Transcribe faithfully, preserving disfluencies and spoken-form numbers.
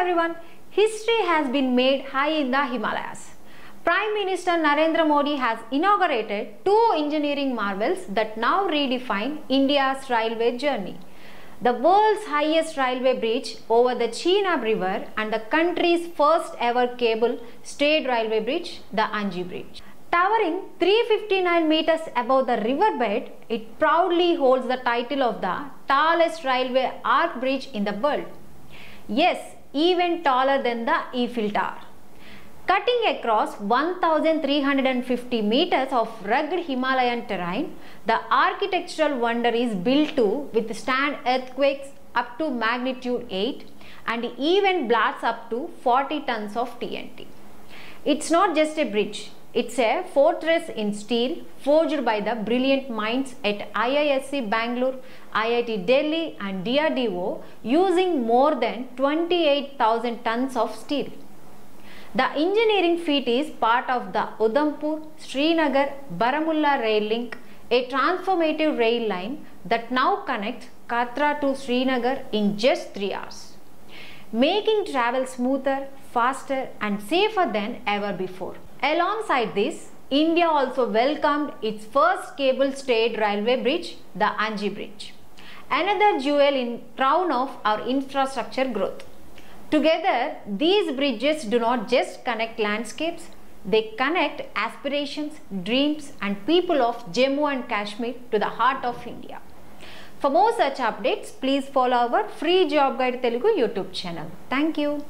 everyone. History has been made high in the Himalayas. Prime Minister Narendra Modi has inaugurated two engineering marvels that now redefine India's railway journey. The world's highest railway bridge over the Chenab River and the country's first ever cable stayed railway bridge, the Anji Bridge. Towering three hundred fifty-nine meters above the riverbed, it proudly holds the title of the tallest railway arch bridge in the world. Yes, even taller than the Eiffel Tower. Cutting across one thousand three hundred fifty meters of rugged Himalayan terrain, the architectural wonder is built to withstand earthquakes up to magnitude eight and even blasts up to forty tons of T N T. It's not just a bridge, it's a fortress in steel forged by the brilliant minds at I I S c Bangalore, I I T Delhi and D R D O using more than twenty-eight thousand tons of steel. The engineering feat is part of the Udhampur-Srinagar-Baramulla Rail Link, a transformative rail line that now connects Katra to Srinagar in just three hours, making travel smoother, faster and safer than ever before. Alongside this, India also welcomed its first cable-stayed railway bridge, the Anji Bridge, another jewel in crown of our infrastructure growth. Together, these bridges do not just connect landscapes, they connect aspirations, dreams and people of Jammu and Kashmir to the heart of India. For more such updates, please follow our Free Job Guide Telugu YouTube channel. Thank you.